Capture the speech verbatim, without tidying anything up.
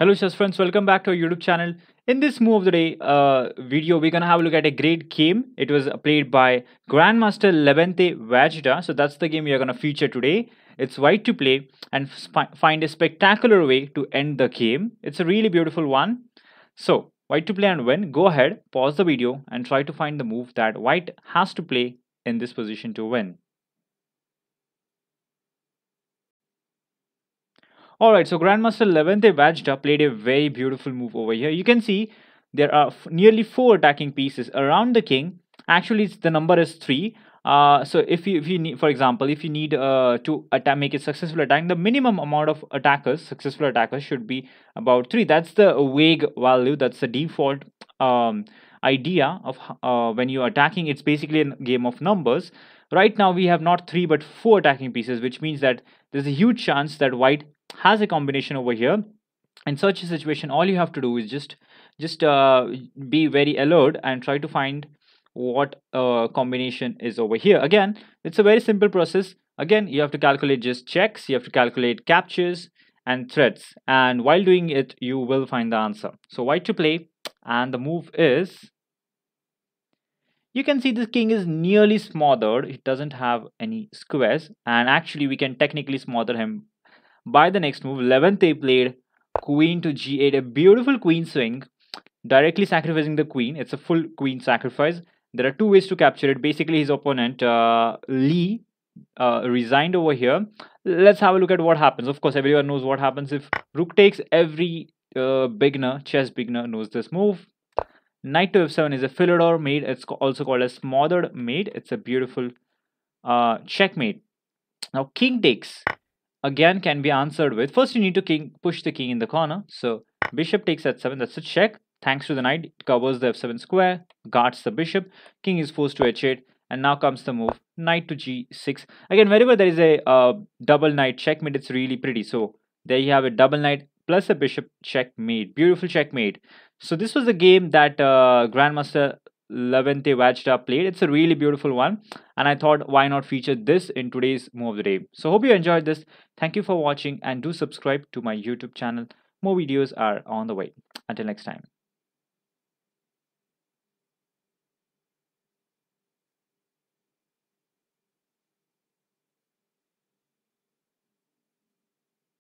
Hello chess friends, welcome back to our YouTube channel. In this move of the day uh, video, we're gonna have a look at a great game. It was played by Grandmaster Levente Vajda. So that's the game we are gonna feature today. It's white to play and find a spectacular way to end the game. It's a really beautiful one. So white to play and win. Go ahead, pause the video and try to find the move that white has to play in this position to win. Alright, so Grandmaster Levente Vajda played a very beautiful move over here. You can see there are nearly four attacking pieces around the king. Actually, it's, the number is three. Uh, so if you, if you need, for example, if you need uh, to attack, make a successful attack, the minimum amount of attackers, successful attackers, should be about three. That's the vague value. That's the default um, idea of uh, when you're attacking. It's basically a game of numbers. Right now, we have not three but four attacking pieces, which means that there's a huge chance that white has a combination over here. In such a situation, all you have to do is just just uh, be very alert and try to find what uh, combination is over here. Again, it's a very simple process. Again, you have to calculate just checks, you have to calculate captures and threats, and while doing it you will find the answer. So white to play, and the move is, you can see this king is nearly smothered. It doesn't have any squares, and actually we can technically smother him by the next move. Levente played queen to g eight, a beautiful queen swing, directly sacrificing the queen. It's a full queen sacrifice. There are two ways to capture it. Basically, his opponent, uh, Lee, uh, resigned over here. Let's have a look at what happens. Of course, everyone knows what happens if rook takes. Every uh, beginner, chess beginner knows this move. Knight to f seven is a Philidor Mate. It's also called a Smothered Mate. It's a beautiful uh, checkmate. Now, king takes, again, can be answered with, first you need to king push the king in the corner. So bishop takes f seven, that's a check. Thanks to the knight, it covers the f seven square, guards the bishop. King is forced to h eight, and now comes the move knight to g six. Again, wherever there is a uh, double knight checkmate, it's really pretty. So there you have a double knight plus a bishop checkmate. Beautiful checkmate. So this was the game that uh, Grandmaster Levente Vajda played. It's a really beautiful one, and I thought, why not feature this in today's move of the day. So hope you enjoyed this. Thank you for watching, and do subscribe to my YouTube channel. More videos are on the way. Until next time.